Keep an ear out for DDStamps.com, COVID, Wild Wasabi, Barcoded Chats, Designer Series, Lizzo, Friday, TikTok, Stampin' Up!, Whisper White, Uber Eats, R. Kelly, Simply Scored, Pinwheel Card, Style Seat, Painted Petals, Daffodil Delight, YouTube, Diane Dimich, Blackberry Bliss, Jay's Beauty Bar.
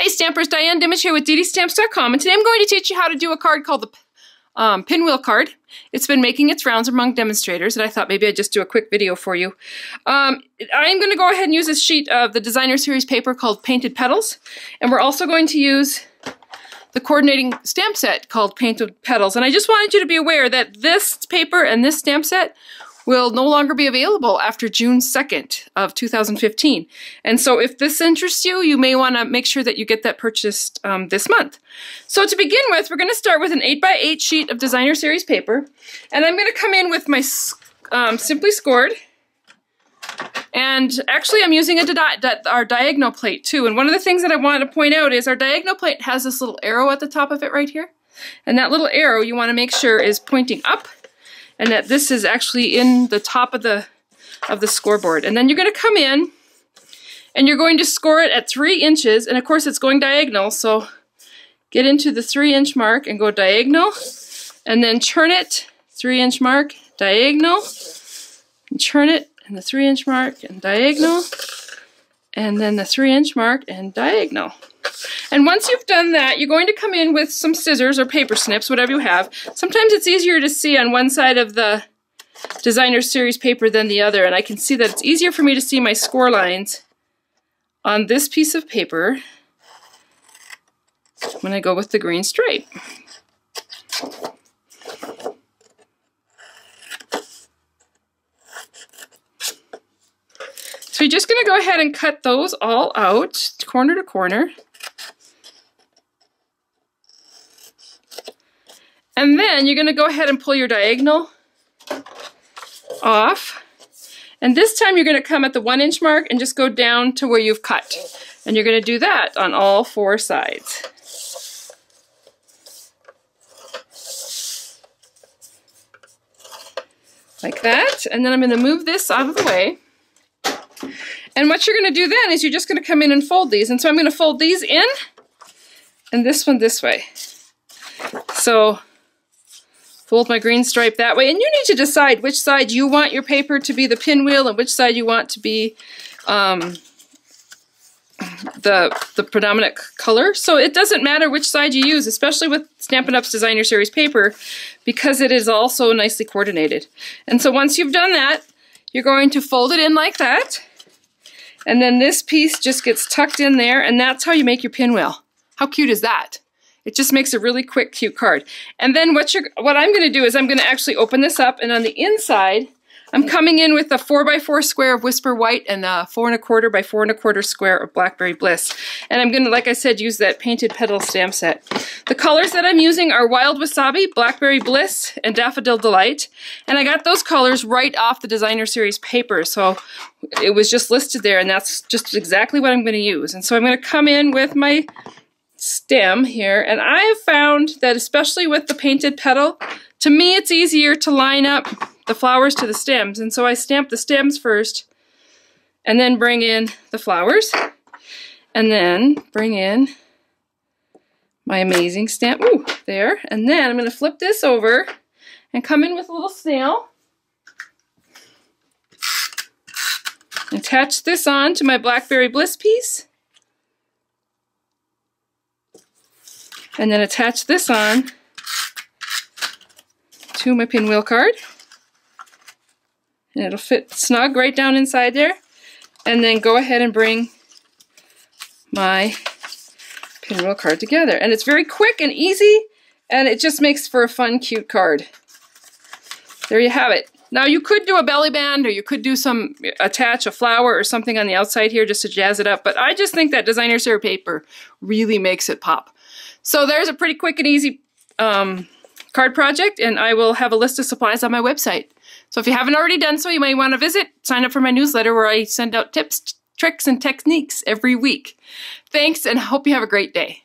Hey Stampers, Diane Dimich here with DDStamps.com, and today I'm going to teach you how to do a card called the Pinwheel Card. It's been making its rounds among demonstrators, and I thought maybe I'd just do a quick video for you. I'm going to go ahead and use a sheet of the Designer Series paper called Painted Petals, and we're also going to use the coordinating stamp set called Painted Petals. And I just wanted you to be aware that this paper and this stamp set will no longer be available after June 2nd of 2015. And so if this interests you, you may want to make sure that you get that purchased this month. So to begin with, we're going to start with an 8x8 sheet of Designer Series paper. And I'm going to come in with my Simply Scored. And actually I'm using our diagonal plate too. And one of the things that I wanted to point out is our diagonal plate has this little arrow at the top of it right here. And that little arrow you want to make sure is pointing up, and that this is actually in the top of the scoreboard. And then you're going to come in and you're going to score it at 3 inches, and of course it's going diagonal, so get into the 3-inch mark and go diagonal, and then turn it, 3-inch mark, diagonal, and turn it, and the 3-inch mark, and diagonal, and then the 3-inch mark, and diagonal. And once you've done that, you're going to come in with some scissors or paper snips, whatever you have. Sometimes it's easier to see on one side of the Designer Series paper than the other, and I can see that it's easier for me to see my score lines on this piece of paper when I go with the green stripe. So you're just going to go ahead and cut those all out, corner to corner. And then you're going to go ahead and pull your diagonal off. And this time you're going to come at the 1-inch mark and just go down to where you've cut. And you're going to do that on all 4 sides. Like that. And then I'm going to move this out of the way. And what you're going to do then is you're just going to come in and fold these. And so I'm going to fold these in and this one this way. So fold my green stripe that way, and you need to decide which side you want your paper to be the pinwheel and which side you want to be the predominant color. So it doesn't matter which side you use, especially with Stampin' Up's Designer Series paper, because it is also nicely coordinated. And so once you've done that, you're going to fold it in like that, and then this piece just gets tucked in there, and that's how you make your pinwheel. How cute is that? It just makes a really quick, cute card. And then what I'm going to do is I'm going to actually open this up, and on the inside, I'm coming in with a 4x4 square of Whisper White and a 4 1/4 by 4 1/4 square of Blackberry Bliss. And I'm going to, like I said, use that Painted Petal stamp set. The colors that I'm using are Wild Wasabi, Blackberry Bliss, and Daffodil Delight. And I got those colors right off the Designer Series paper, so it was just listed there, and that's just exactly what I'm going to use. And so I'm going to come in with my stem here, and I have found that especially with the Painted Petal, to me it's easier to line up the flowers to the stems, and so I stamp the stems first and then bring in the flowers and then bring in my amazing stamp, ooh, there, and then I'm going to flip this over and come in with a little snail, attach this on to my Blackberry Bliss piece, and then attach this on to my pinwheel card, and it'll fit snug right down inside there, and then go ahead and bring my pinwheel card together. And it's very quick and easy, and it just makes for a fun, cute card. There you have it. Now you could do a belly band, or you could do attach a flower or something on the outside here just to jazz it up, but I just think that Designer Series paper really makes it pop. So there's a pretty quick and easy card project, and I will have a list of supplies on my website. So if you haven't already done so, you may want to visit, sign up for my newsletter where I send out tips, tricks, and techniques every week. Thanks, and hope you have a great day.